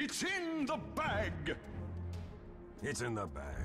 It's in the bag! It's in the bag.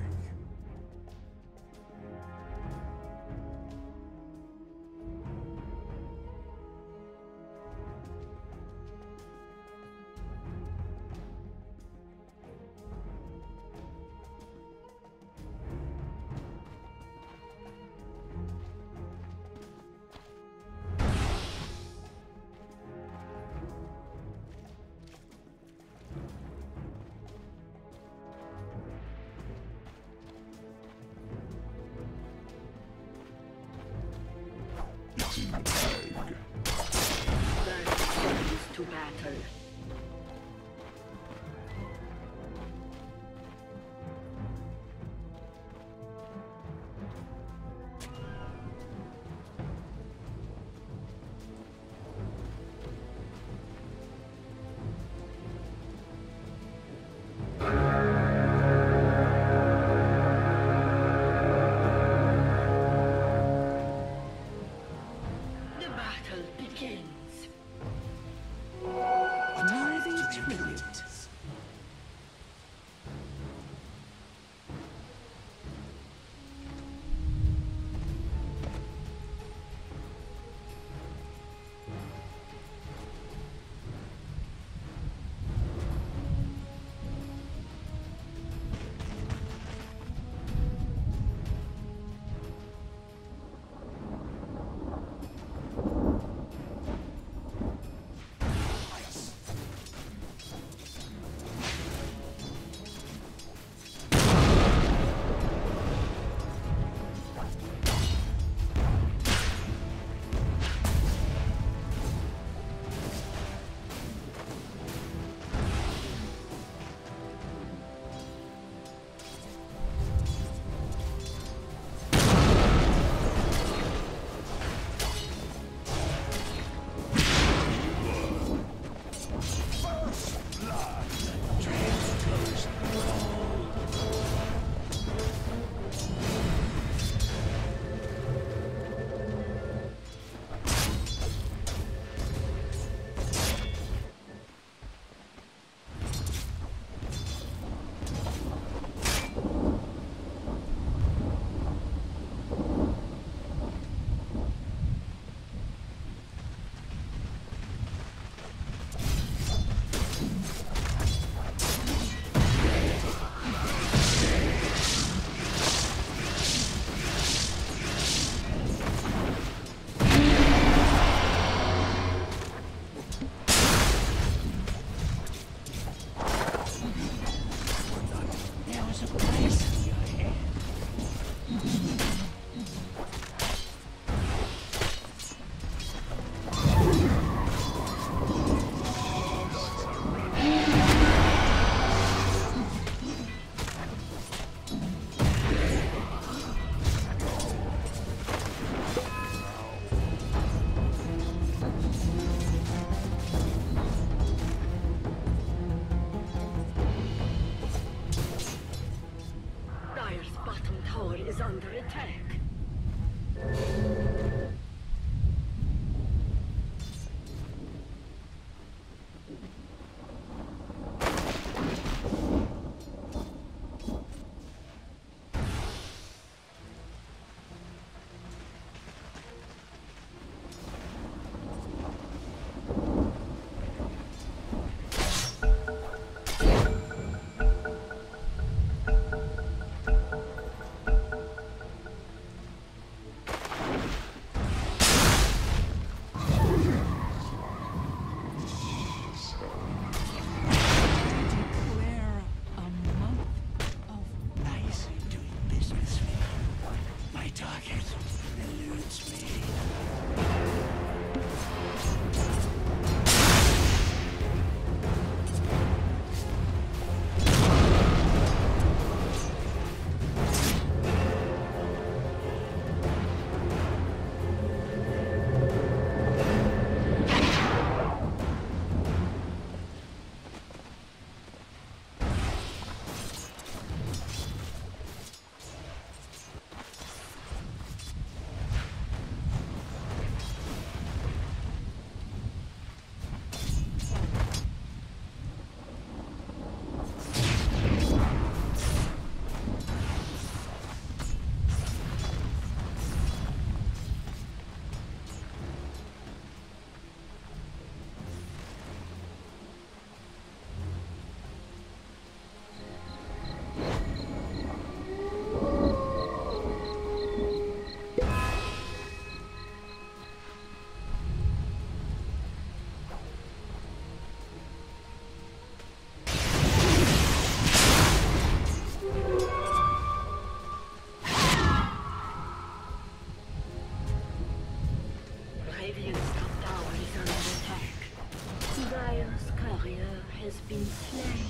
Dire's courier has been slain.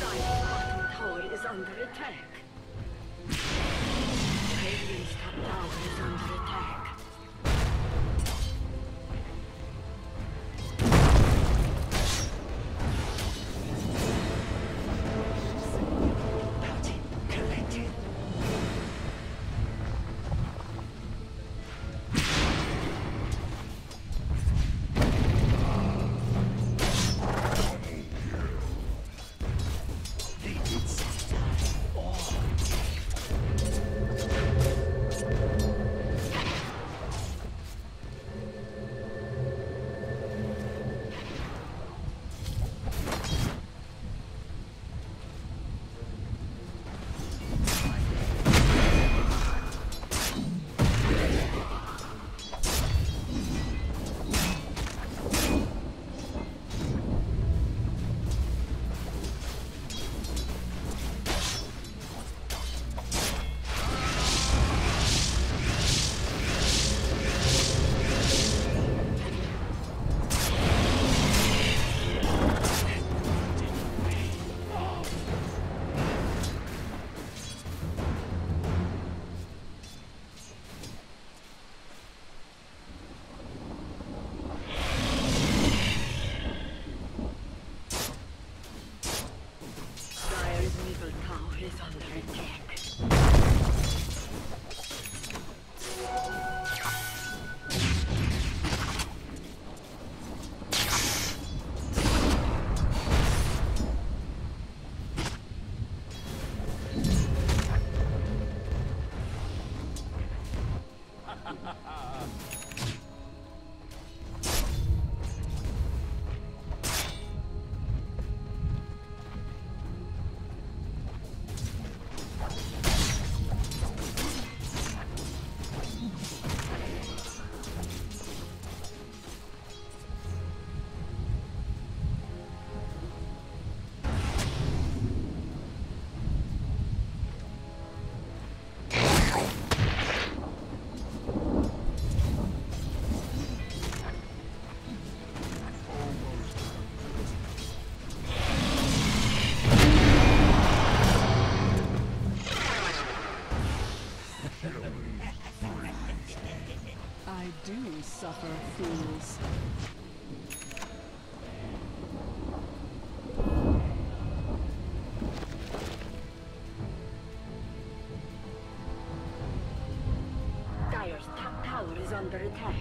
Dire's bottom tower is under attack. Radiant's top tower is under attack. Suffer fools. Dire's top tower is under attack.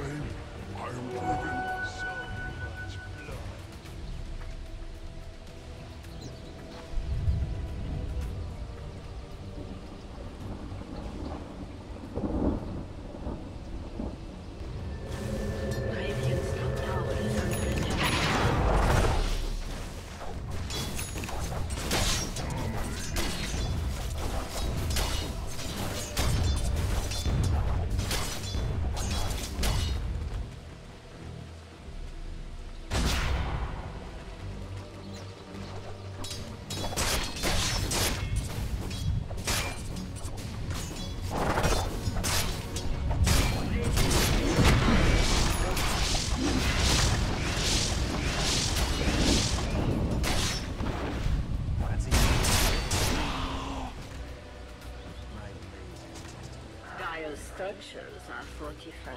slain, I am driven. So much blood. Radiant's top tower is under attack. Structures are fortified.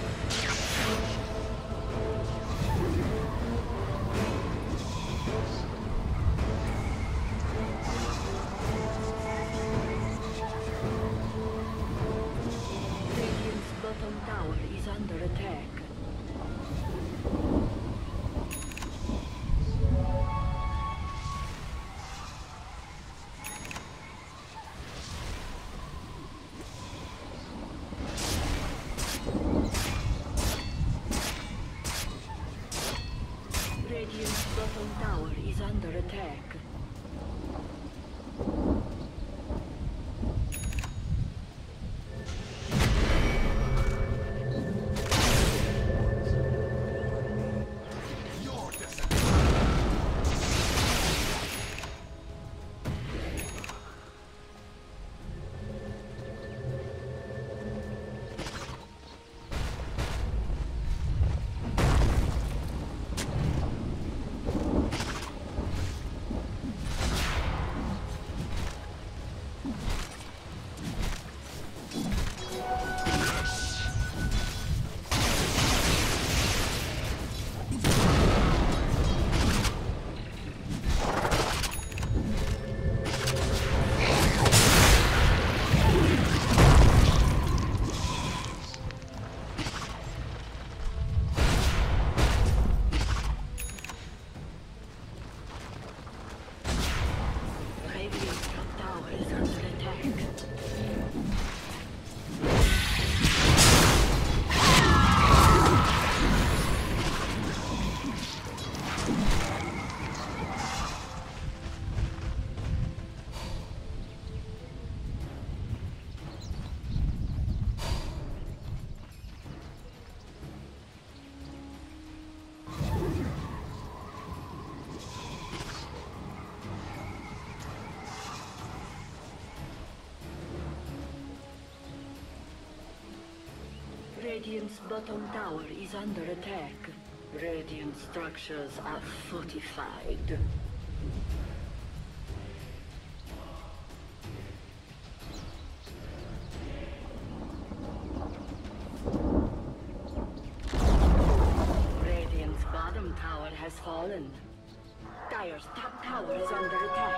Radiant's bottom tower is under attack. Radiant structures are fortified. Radiant's bottom tower has fallen. Dyer's top tower is under attack. Tower is under attack.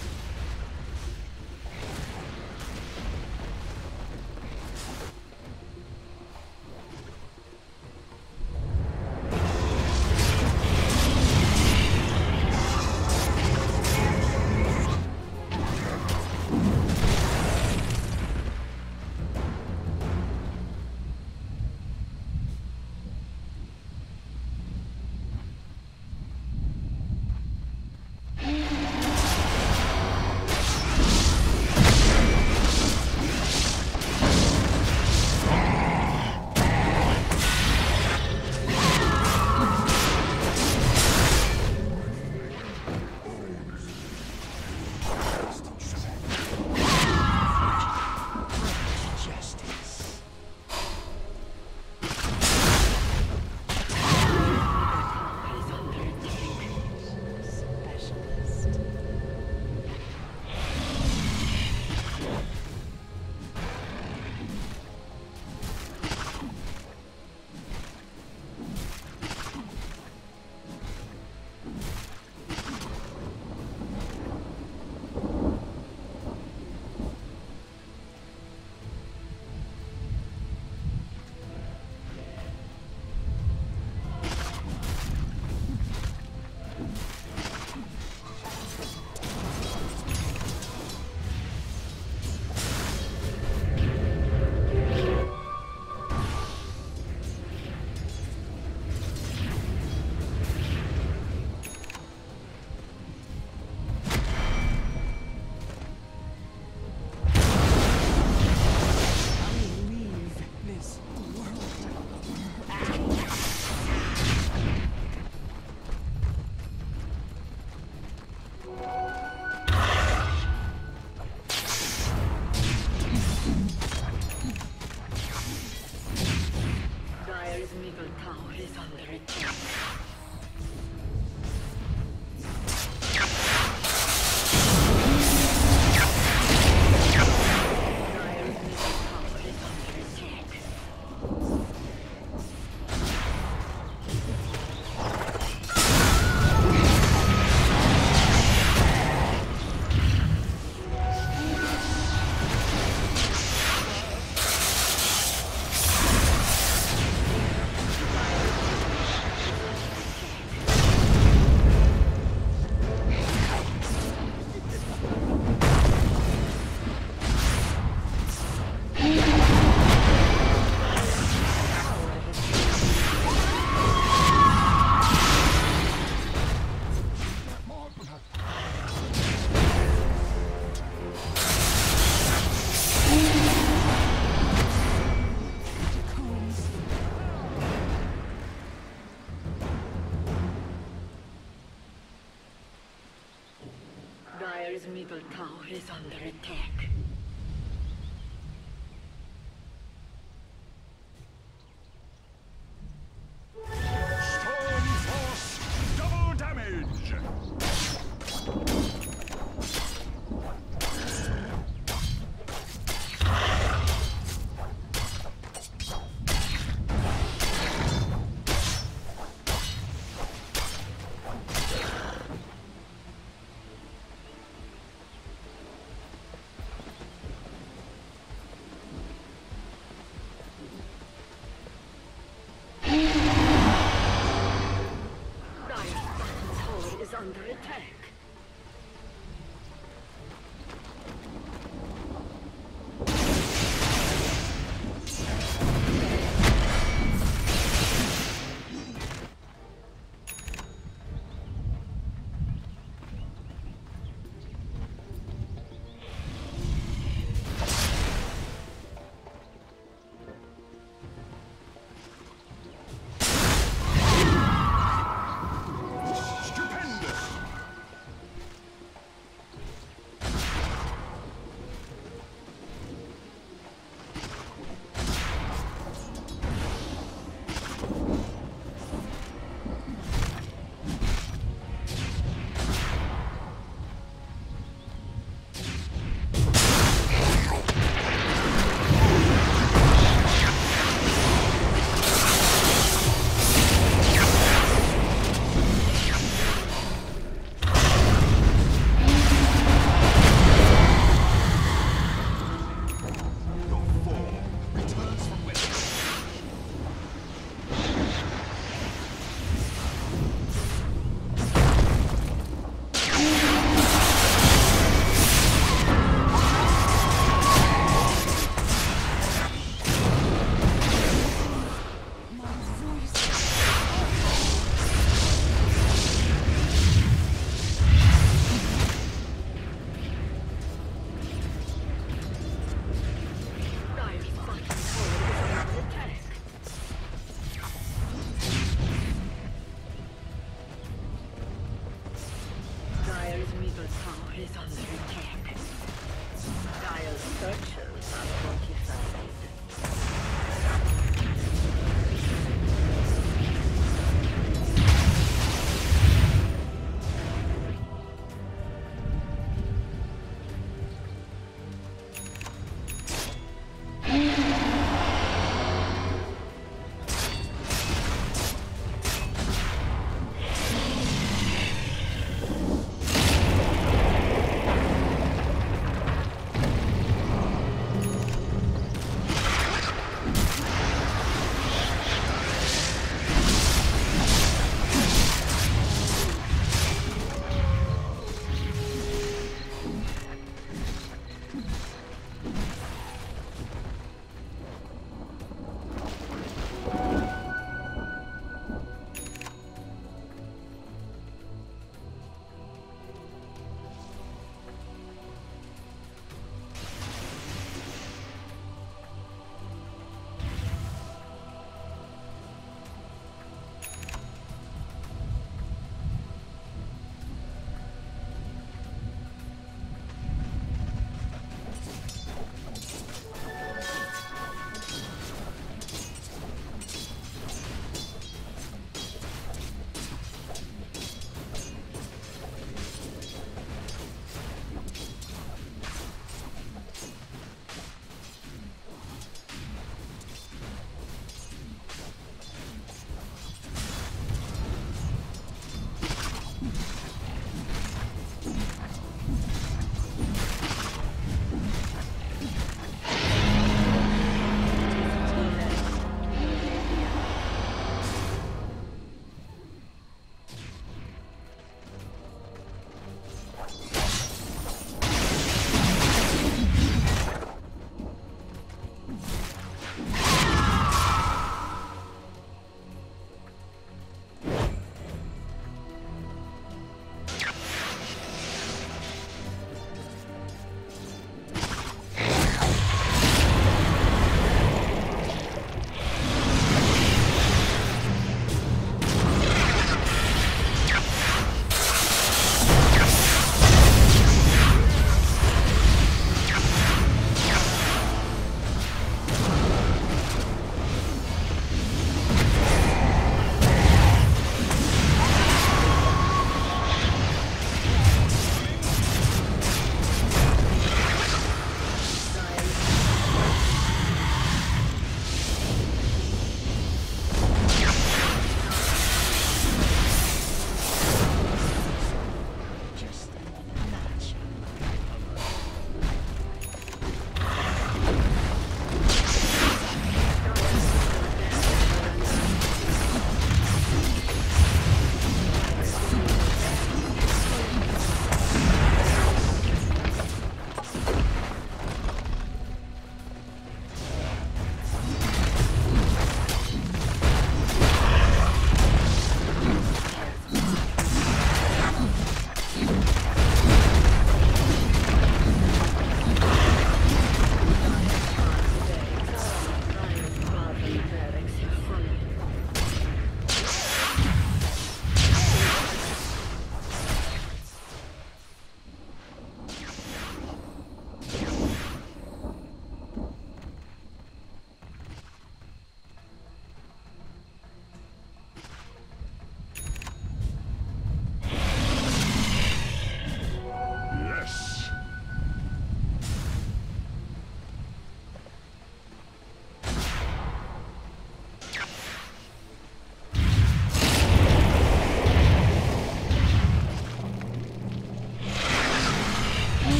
is under attack.